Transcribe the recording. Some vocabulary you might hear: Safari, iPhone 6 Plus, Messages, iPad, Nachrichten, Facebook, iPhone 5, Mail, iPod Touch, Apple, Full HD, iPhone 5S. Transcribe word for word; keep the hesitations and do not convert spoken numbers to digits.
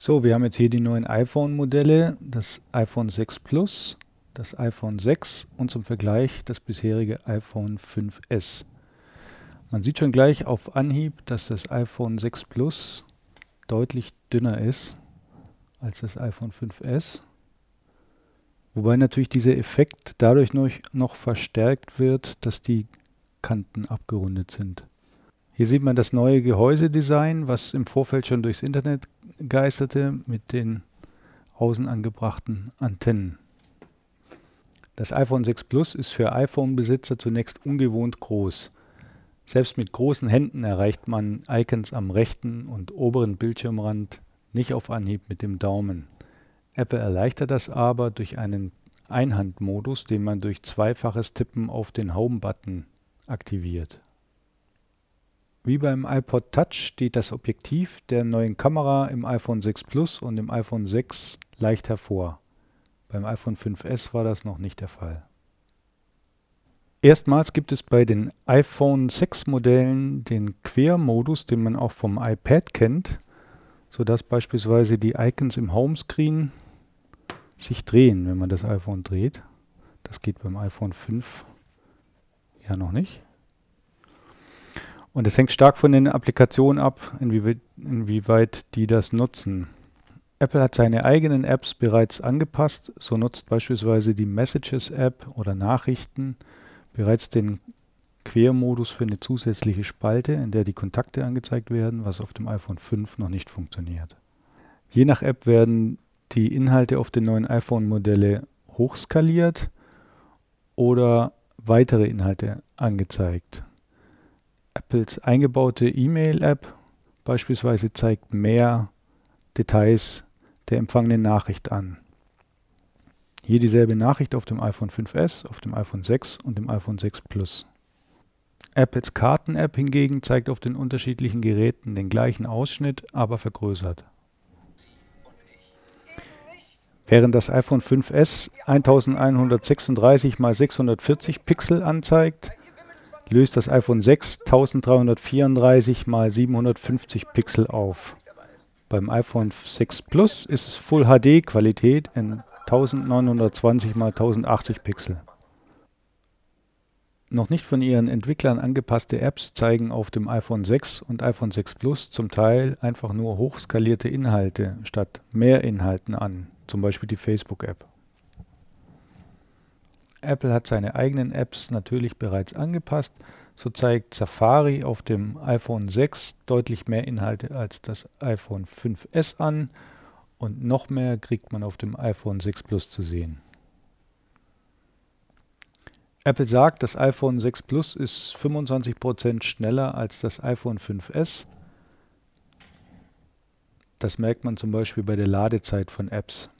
So, wir haben jetzt hier die neuen iPhone-Modelle, das iPhone sechs Plus, das iPhone sechs und zum Vergleich das bisherige iPhone fünf S. Man sieht schon gleich auf Anhieb, dass das iPhone sechs Plus deutlich dünner ist als das iPhone fünf S. Wobei natürlich dieser Effekt dadurch noch verstärkt wird, dass die Kanten abgerundet sind. Hier sieht man das neue Gehäusedesign, was im Vorfeld schon durchs Internet geisterte, mit den außen angebrachten Antennen. Das iPhone sechs Plus ist für iPhone-Besitzer zunächst ungewohnt groß. Selbst mit großen Händen erreicht man Icons am rechten und oberen Bildschirmrand nicht auf Anhieb mit dem Daumen. Apple erleichtert das aber durch einen Einhandmodus, den man durch zweifaches Tippen auf den Home-Button aktiviert. Wie beim iPod Touch steht das Objektiv der neuen Kamera im iPhone sechs Plus und im iPhone sechs leicht hervor. Beim iPhone fünf S war das noch nicht der Fall. Erstmals gibt es bei den iPhone sechs Modellen den Quermodus, den man auch vom iPad kennt, sodass beispielsweise die Icons im Homescreen sich drehen, wenn man das iPhone dreht. Das geht beim iPhone fünf ja noch nicht. Und es hängt stark von den Applikationen ab, inwieweit, inwieweit die das nutzen. Apple hat seine eigenen Apps bereits angepasst, so nutzt beispielsweise die Messages-App oder Nachrichten bereits den Quermodus für eine zusätzliche Spalte, in der die Kontakte angezeigt werden, was auf dem iPhone fünf noch nicht funktioniert. Je nach App werden die Inhalte auf den neuen iPhone-Modelle hochskaliert oder weitere Inhalte angezeigt. Apples eingebaute E-Mail-App beispielsweise zeigt mehr Details der empfangenen Nachricht an. Hier dieselbe Nachricht auf dem iPhone fünf S, auf dem iPhone sechs und dem iPhone sechs Plus. Apples Karten-App hingegen zeigt auf den unterschiedlichen Geräten den gleichen Ausschnitt, aber vergrößert. Während das iPhone fünf S elfhundertsechsunddreißig mal sechshundertvierzig Pixel anzeigt, löst das iPhone sechs dreizehnhundertvierunddreißig mal siebenhundertfünfzig Pixel auf. Beim iPhone sechs Plus ist es Full H D Qualität in neunzehnhundertzwanzig mal tausendachtzig Pixel. Noch nicht von ihren Entwicklern angepasste Apps zeigen auf dem iPhone sechs und iPhone sechs Plus zum Teil einfach nur hochskalierte Inhalte statt mehr Inhalten an, zum Beispiel die Facebook-App. Apple hat seine eigenen Apps natürlich bereits angepasst, so zeigt Safari auf dem iPhone sechs deutlich mehr Inhalte als das iPhone fünf S an und noch mehr kriegt man auf dem iPhone sechs Plus zu sehen. Apple sagt, das iPhone sechs Plus ist fünfundzwanzig Prozent schneller als das iPhone fünf S. Das merkt man zum Beispiel bei der Ladezeit von Apps.